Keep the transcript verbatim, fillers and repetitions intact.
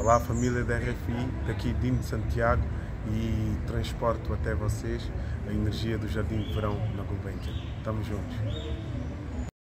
Olá, família da R F I, daqui Dino de Santiago, e transporto até vocês a energia do Jardim de Verão na Gulbenkian. Estamos juntos!